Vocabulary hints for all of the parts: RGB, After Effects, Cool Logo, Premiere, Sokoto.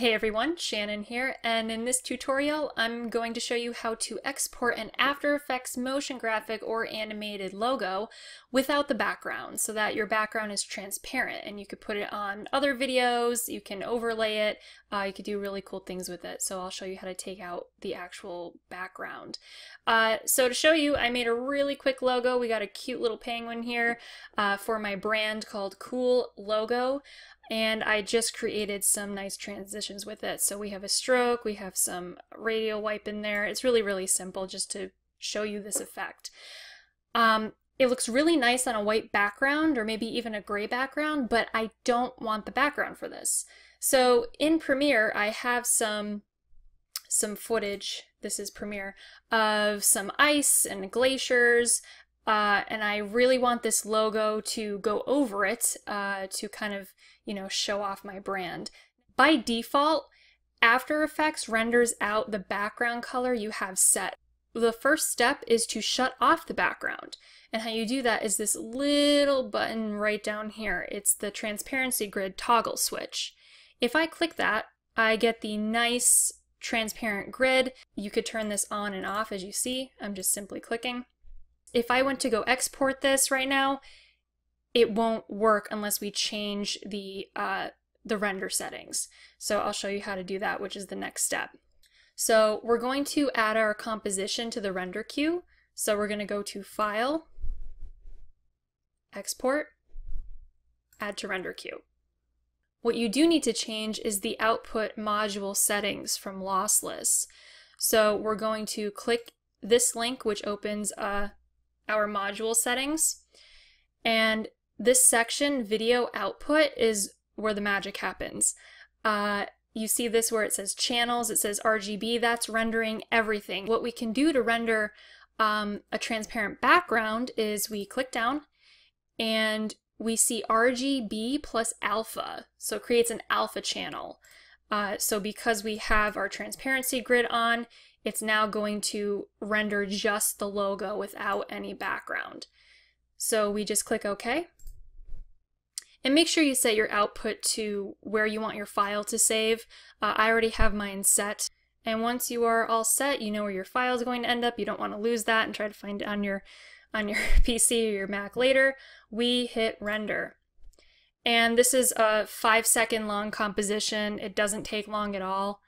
Hey everyone, Shannon here, and in this tutorial I'm going to show you how to export an After Effects motion graphic or animated logo without the background so that your background is transparent and you could put it on other videos, you can overlay it, you could do really cool things with it. So I'll show you how to take out the actual background. So to show you, I made a really quick logo. We got a cute little penguin here for my brand called Cool Logo. And I just created some nice transitions with it. So we have a stroke, we have some radial wipe in there. It's really, really simple just to show you this effect. It looks really nice on a white background or maybe even a gray background, but I don't want the background for this. So in Premiere, I have some footage, this is Premiere, of some ice and glaciers. And I really want this logo to go over it to kind of, you know, show off my brand. By default, After Effects renders out the background color you have set. The first step is to shut off the background. And how you do that is this little button right down here. It's the transparency grid toggle switch. If I click that, I get the nice transparent grid. You could turn this on and off, as you see. I'm just simply clicking. If I went to go export this right now, it won't work unless we change the render settings. So I'll show you how to do that, which is the next step. So we're going to add our composition to the render queue. So we're going to go to File, Export, Add to Render Queue. What you do need to change is the output module settings from lossless. So we're going to click this link, which opens our module settings, and this section, video output, is where the magic happens. You see this where it says channels, it says RGB, that's rendering everything. What we can do to render a transparent background is we click down and we see RGB plus alpha, so it creates an alpha channel. So because we have our transparency grid on, it's now going to render just the logo without any background. So we just click OK. And make sure you set your output to where you want your file to save. I already have mine set. And once you are all set, you know where your file is going to end up. You don't want to lose that and try to find it on your PC or your Mac later. We hit render. And this is a 5-second long composition. It doesn't take long at all.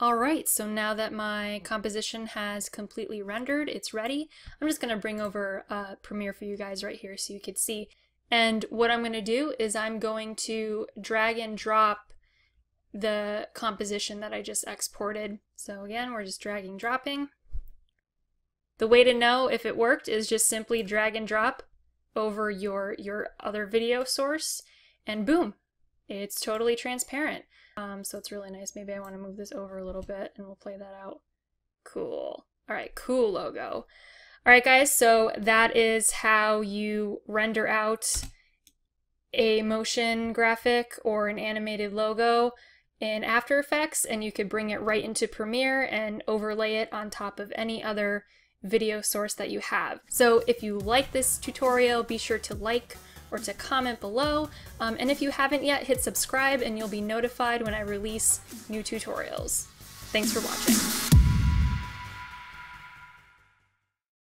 Alright, so now that my composition has completely rendered, it's ready. I'm just going to bring over Premiere for you guys right here so you could see. And what I'm going to do is I'm going to drag and drop the composition that I just exported. So again, we're just dragging and dropping. The way to know if it worked is just simply drag and drop over your other video source, and boom, it's totally transparent. So it's really nice. Maybe I want to move this over a little bit and we'll play that out. Cool. All right, Cool Logo. All right, guys, so that is how you render out a motion graphic or an animated logo in After Effects, and you could bring it right into Premiere and overlay it on top of any other video source that you have. So if you like this tutorial, be sure to like or to comment below, and if you haven't yet, hit subscribe and you'll be notified when I release new tutorials. Thanks for watching.